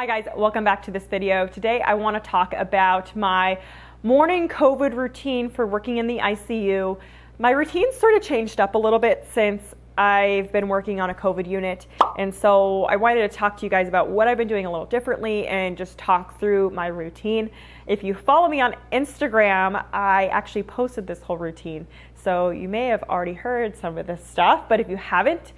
Hi guys, welcome back to this video. Today I want to talk about my morning COVID routine for working in the ICU. My routine's sort of changed up a little bit since I've been working on a COVID unit, and so I wanted to talk to you guys about what I've been doing a little differently and just talk through my routine. If you follow me on Instagram, I actually posted this whole routine, so you may have already heard some of this stuff, but if you haven't,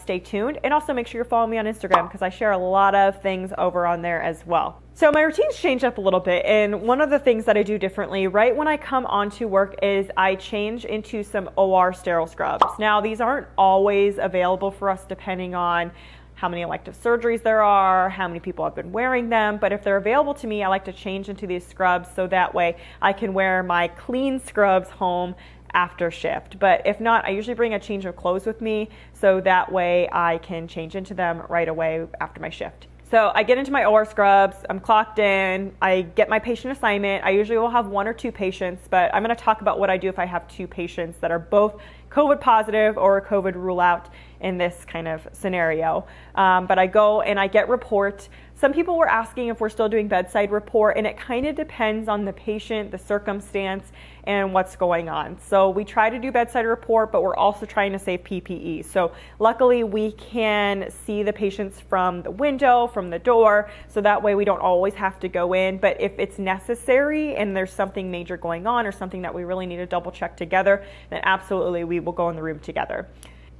stay tuned, and also make sure you're following me on Instagram because I share a lot of things over on there as well. So my routine's changed up a little bit, and one of the things that I do differently right when I come on to work is I change into some OR sterile scrubs. Now these aren't always available for us depending on how many elective surgeries there are, how many people have been wearing them, but if they're available to me I like to change into these scrubs so that way I can wear my clean scrubs home after shift. But if not, I usually bring a change of clothes with me so that way I can change into them right away after my shift. So I get into my OR scrubs, I'm clocked in, I get my patient assignment. I usually will have one or two patients, but I'm going to talk about what I do if I have two patients that are both COVID positive or a COVID rule out in this kind of scenario. But I go and I get report. Some people were asking if we're still doing bedside report, and it kind of depends on the patient, the circumstance, and what's going on. So we try to do bedside report, but we're also trying to save PPE. So luckily we can see the patients from the window, from the door, so that way we don't always have to go in. But if it's necessary and there's something major going on or something that we really need to double check together, then absolutely we will go in the room together.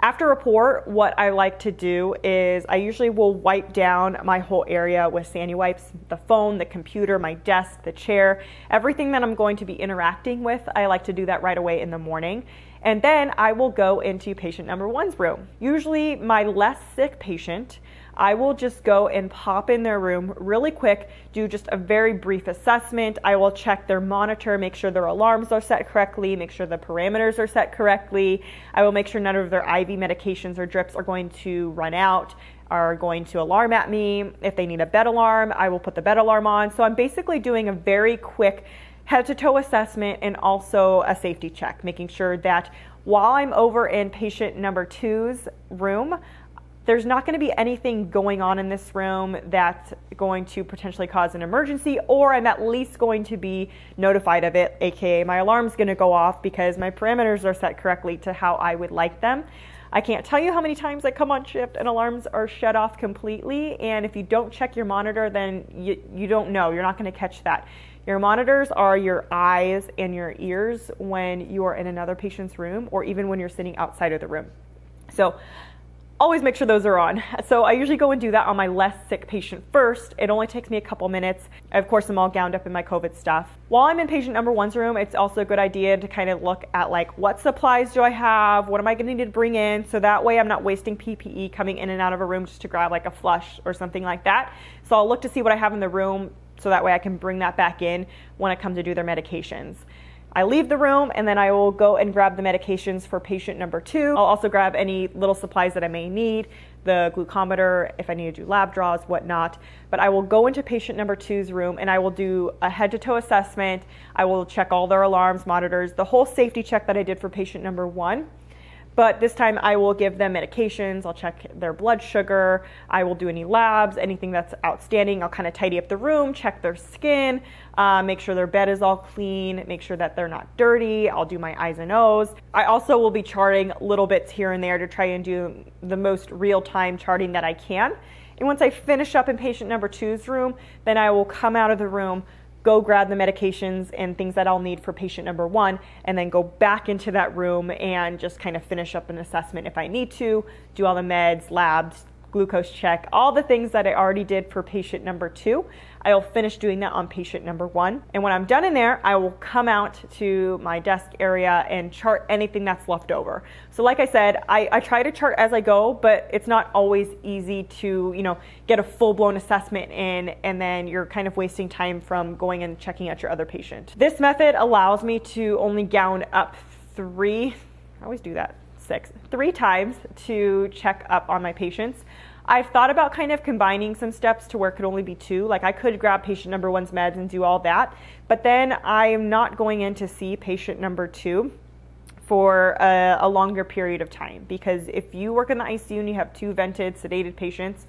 After report, what I like to do is I usually will wipe down my whole area with Sani wipes, the phone, the computer, my desk, the chair, everything that I'm going to be interacting with. I like to do that right away in the morning. And then I will go into patient number one's room. Usually my less sick patient, I will just go and pop in their room really quick, do just a very brief assessment. I will check their monitor, make sure their alarms are set correctly, make sure the parameters are set correctly. I will make sure none of their IV medications or drips are going to run out, are going to alarm at me. If they need a bed alarm, I will put the bed alarm on. So I'm basically doing a very quick head-to-toe assessment and also a safety check, making sure that while I'm over in patient number two's room, there's not going to be anything going on in this room that's going to potentially cause an emergency, or I'm at least going to be notified of it, aka my alarm's going to go off because my parameters are set correctly to how I would like them. I can't tell you how many times I come on shift and alarms are shut off completely, and if you don't check your monitor, then you don't know, you're not going to catch that. Your monitors are your eyes and your ears when you are in another patient's room, or even when you're sitting outside of the room. So always make sure those are on. So I usually go and do that on my less sick patient first. It only takes me a couple minutes. Of course, I'm all gowned up in my COVID stuff. While I'm in patient number one's room, it's also a good idea to kind of look at like, what supplies do I have? What am I gonna need to bring in? So that way I'm not wasting PPE coming in and out of a room just to grab like a flush or something like that. So I'll look to see what I have in the room so that way I can bring that back in when I come to do their medications. I leave the room and then I will go and grab the medications for patient number two. I'll also grab any little supplies that I may need, the glucometer, if I need to do lab draws, whatnot. But I will go into patient number two's room and I will do a head-to-toe assessment. I will check all their alarms, monitors, the whole safety check that I did for patient number one. But this time I will give them medications, I'll check their blood sugar, I will do any labs, anything that's outstanding. I'll kind of tidy up the room, check their skin, make sure their bed is all clean, make sure that they're not dirty. I'll do my eyes and O's. I also will be charting little bits here and there to try and do the most real-time charting that I can. And once I finish up in patient number two's room, then I will come out of the room, go grab the medications and things that I'll need for patient number one, and then go back into that room and just kind of finish up an assessment if I need to, do all the meds, labs, glucose check, all the things that I already did for patient number two. I'll finish doing that on patient number one. And when I'm done in there, I will come out to my desk area and chart anything that's left over. So like I said, I try to chart as I go, but it's not always easy to, you know, get a full-blown assessment in, and then you're kind of wasting time from going and checking out your other patient. This method allows me to only gown up three times to check up on my patients. I've thought about kind of combining some steps to where it could only be two. Like I could grab patient number one's meds and do all that, but then I am not going in to see patient number two for a longer period of time, because if you work in the ICU and you have two vented, sedated patients,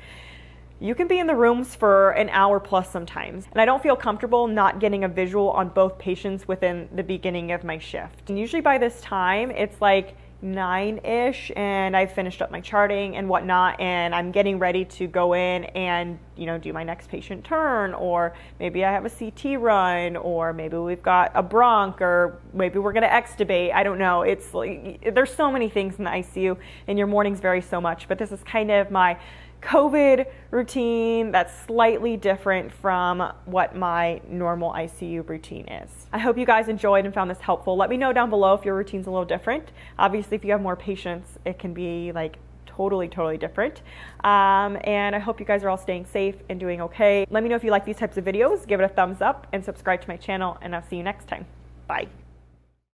you can be in the rooms for an hour plus sometimes, and I don't feel comfortable not getting a visual on both patients within the beginning of my shift. And usually by this time, it's like 9-ish, and I've finished up my charting and whatnot, and I'm getting ready to go in and, you know, do my next patient turn, or maybe I have a CT run, or maybe we've got a bronch, or maybe we're gonna extubate. I don't know. It's like there's so many things in the ICU, and your mornings vary so much. But this is kind of my COVID routine that's slightly different from what my normal ICU routine is. I hope you guys enjoyed and found this helpful. Let me know down below if your routine's a little different. Obviously, if you have more patients, it can be like totally different. And I hope you guys are all staying safe and doing okay. Let me know if you like these types of videos. Give it a thumbs up and subscribe to my channel, and I'll see you next time. Bye.